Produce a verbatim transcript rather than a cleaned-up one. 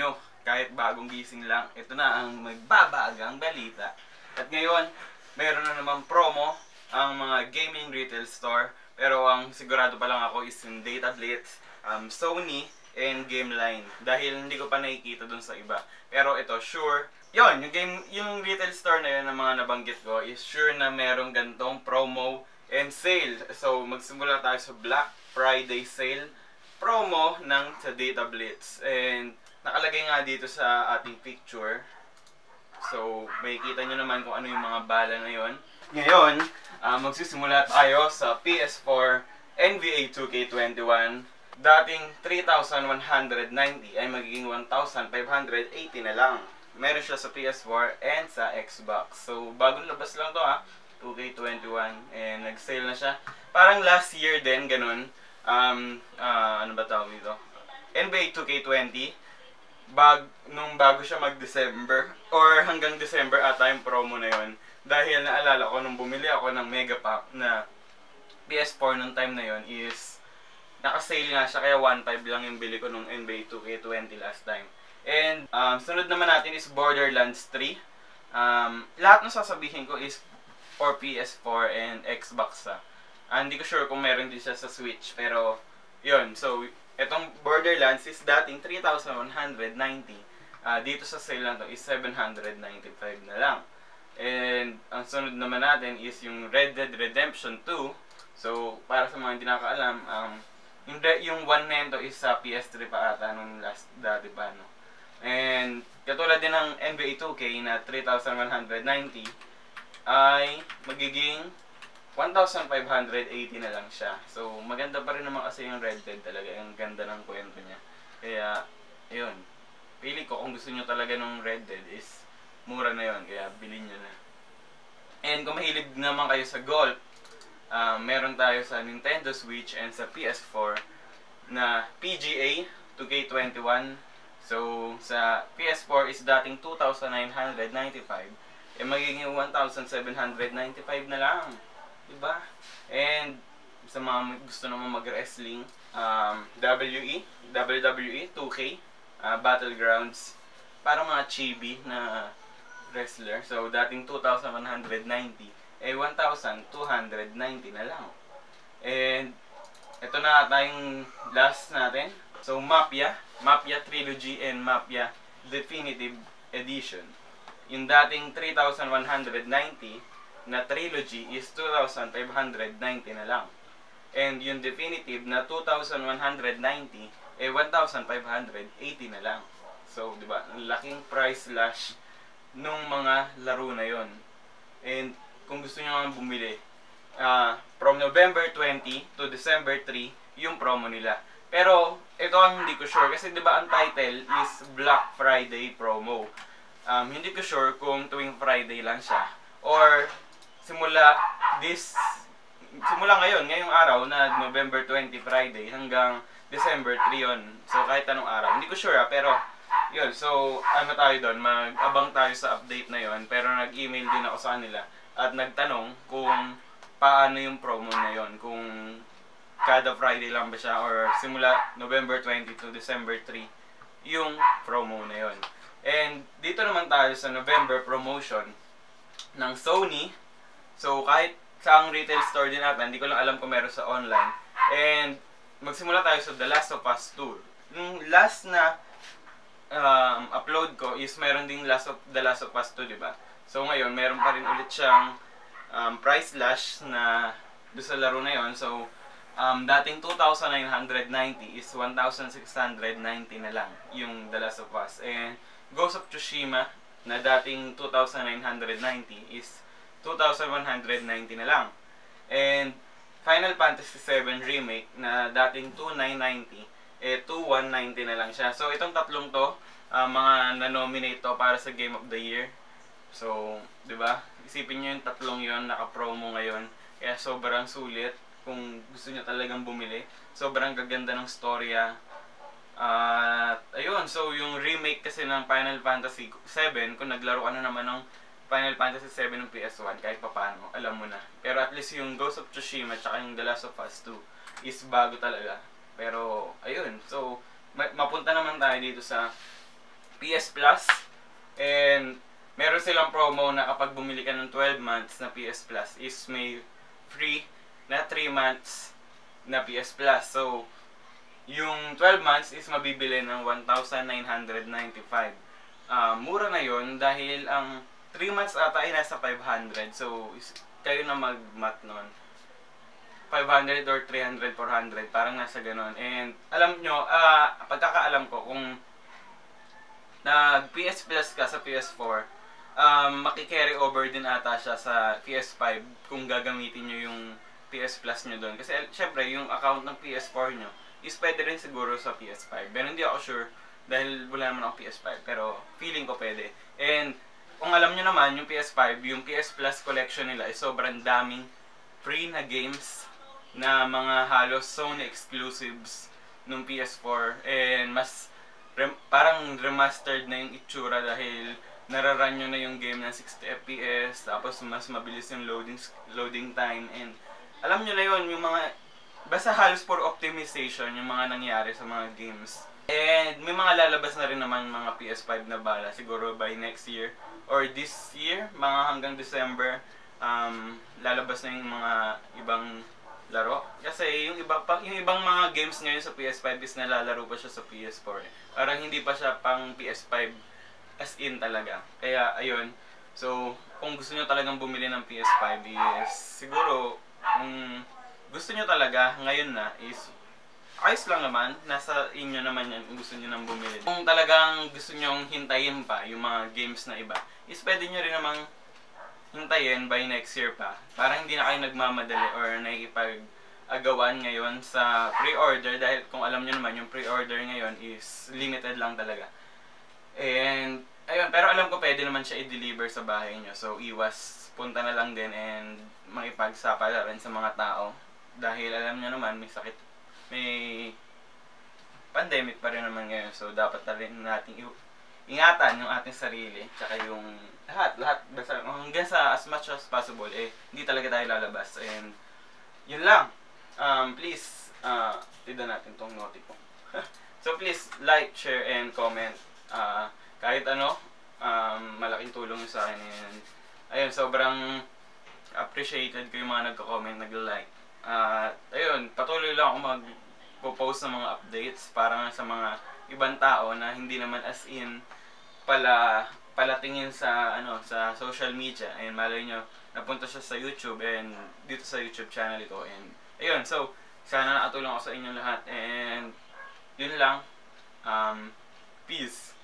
nyo, kahit bagong gising lang, ito na ang magbabagang balita. At ngayon, mayroon na naman promo ang mga gaming retail store, pero ang sigurado pa lang ako is yung Datablitz, um, Sony, and Gameline. Dahil hindi ko pa nakikita dun sa iba. Pero ito, sure, yun, yung, game, yung retail store na yun, ang mga nabanggit ko, is sure na merong gantong promo and sale. So, magsimula tayo sa Black Friday sale promo ng sa Datablitz. And nakalagay nga dito sa ating picture. So, may kita nyo naman kung ano yung mga bala na yun. Ngayon, uh, magsisimula tayo sa P S four N B A two K twenty-one. Dating three thousand one hundred ninety ay magiging one thousand five hundred eighty na lang. Meron siya sa P S four and sa Xbox. So, bagong labas lang to ha. two K twenty-one. And nag-sale na siya. Parang last year din, ganun. Um, uh, ano ba tawag dito? N B A two K twenty bag, nung bago siya mag-December or hanggang December ata yung promo na yun, dahil naalala ko nung bumili ako ng mega pack na P S four nung time na yun is naka-sale nga siya, kaya one five lang yung bili ko nung N B A two K twenty last time. And um, sunod naman natin is Borderlands three. Um, lahat ng sasabihin ko is for P S four and Xbox ha. Ah, hindi ko sure kung meron din siya sa Switch, pero yun. So, itong Borderlands is dating three thousand one hundred ninety. Uh, dito sa sale lang to is seven ninety-five na lang. And ang sunod naman natin is yung Red Dead Redemption two. So, para sa mga hindi nakakaalam, um, yung, yung one nento is sa P S three pa ata nung last dati pa. No? And katulad din ng N B A two K na three thousand one hundred ninety ay magiging one thousand five hundred eighty na lang siya. So, maganda pa rin naman kasi yung Red Dead talaga. Ang ganda ng kwento niya. Kaya, yun. Pili ko kung gusto nyo talaga ng Red Dead is mura na yun. Kaya, bilhin nyo na. And kung mahilig naman kayo sa golf, uh, meron tayo sa Nintendo Switch and sa P S four na P G A two K twenty-one. So, sa P S four is dating two thousand nine hundred ninety-five. Eh, magiging one thousand seven hundred ninety-five na lang. Diba? And sa mga gusto naman mag-wrestling, um, W W E two K uh, Battlegrounds, para mga chibi na wrestler. So, dating two thousand one hundred ninety, eh one thousand two hundred ninety na lang. And ito na tayong last natin. So, Mafia, Mafia Trilogy and Mafia Definitive Edition. Yung dating three thousand one hundred ninety na trilogy is two thousand five hundred ninety na lang. And yung definitive na two thousand one hundred ninety eh one thousand five hundred eighty na lang. So, di ba? Ang laking price slash nung mga laro na yon. And kung gusto nyo nga bumili, uh, from November twentieth to December third yung promo nila. Pero ito ang hindi ko sure kasi di ba ang title is Black Friday promo. Um, hindi ko sure kung tuwing Friday lang siya or simula this simula ngayon, ngayong araw na November twentieth Friday hanggang December third yun. So kahit anong araw, hindi ko sure ha, pero yun. So ano tayo doon, mag-abang tayo sa update na yun, pero nag-email din ako sa kanila at nagtanong kung paano yung promo na yun, kung kada Friday lang ba siya or simula November twentieth to December third yung promo na yun. And dito naman tayo sa November promotion ng Sony. So kahit sa ang retail store din natin, hindi ko lang alam kung meron sa online. And magsimula tayo sa The Last of Us Tour. Yung last na um, upload ko is meron ding last of, The Last of Us two, diba? So ngayon, meron pa rin ulit siyang um, price slash na doon sa laro na yun. So um, dating two thousand nine hundred ninety is one thousand six hundred ninety na lang yung The Last of Us. And Ghost of Tsushima na dating two thousand nine hundred ninety is two thousand one hundred ninety na lang. And Final Fantasy seven Remake na dating two thousand nine hundred ninety eh two thousand one hundred ninety na lang siya. So itong tatlong to, uh, mga na-nominate to para sa Game of the Year. So, 'di ba? Isipin niyo yung tatlong 'yon naka-promo ngayon. Kaya sobrang sulit kung gusto niyo talagang bumili. Sobrang gaganda ng storya. At uh, ayun, so yung remake kasi ng Final Fantasy seven, kung naglaro ka na naman ng Final Fantasy seven ng P S one, kahit papaano, alam mo na. Pero at least yung Ghost of Tsushima tsaka yung The Last of Us two is bago talaga. Pero ayun, so ma mapunta naman tayo dito sa P S Plus. And meron silang promo na kapag bumili ka ng twelve months na P S Plus is may free na three months na P S Plus. So, yung twelve months is mabibili ng one thousand nine hundred ninety-five. Uh, mura na yon dahil ang three months ata ay nasa five hundred. So, is, kayo na mag-mat nun. five hundred or three hundred, four hundred. Parang nasa ganun. And alam nyo, uh, pagkakaalam ko kung nag P S Plus ka sa P S four, um, maki-carry over din ata siya sa P S five kung gagamitin nyo yung P S Plus nyo doon. Kasi syempre, yung account ng P S four nyo is pwede rin siguro sa P S five. Pero hindi ako sure dahil wala naman ako P S five. Pero feeling ko pwede. And kung alam nyo naman, yung P S five, yung P S Plus collection nila is sobrang daming free na games na mga halos Sony exclusives ng P S four. And mas Rem, parang remastered na yung itsura dahil nararun nyo na yung game ng sixty F P S, tapos mas mabilis yung loading loading time, and alam nyo na yun, yung mga basta halos for optimization yung mga nangyari sa mga games. And may mga lalabas na rin naman mga P S five na bala siguro by next year or this year, mga hanggang December um, lalabas na yung mga ibang laro. Kasi yung iba pang yung ibang mga games ngayon sa P S five is nalalaro pa siya sa P S four. Eh. Parang hindi pa siya pang P S five as in talaga. Kaya ayun. So, kung gusto niyo talagang bumili ng P S five is siguro kung gusto niyo talaga ngayon na is ayos lang naman, nasa inyo naman yan kung gusto niyo nang bumili. Kung talagang gusto niyo hintayin pa yung mga games na iba, is pwede niyo rin namang hintayin by next year pa. Para hindi na kayo nagmamadali or nakikipag-agawan ngayon sa pre-order dahil kung alam nyo naman yung pre-order ngayon is limited lang talaga. And ayun, pero alam ko pwede naman siya i-deliver sa bahay nyo. So iwas, punta na lang din and makipagsapa na rin sa mga tao. Dahil alam nyo naman may sakit, may pandemic pa rin naman ngayon. So dapat na rin natin ingatan yung ating sarili, tsaka yung lahat, lahat, basta hanggang sa as much as possible, eh, hindi talaga tayo lalabas. And, yun lang. Um, please, uh, tignan natin tong noti ko. So, please, like, share, and comment. Uh, kahit ano, um, malaking tulong yun sa akin. And, ayun, sobrang appreciated ko yung mga nagko-comment, nag-like. At, uh, ayun, patuloy lang ako mag-post ng mga updates para nga sa mga ibang tao na hindi naman as in pala palatingin sa ano sa social media, and malay nyo napunta siya sa YouTube and dito sa YouTube channel ito, and ayun, so sana nakatulong ako sa inyo lahat, and yun lang, um peace.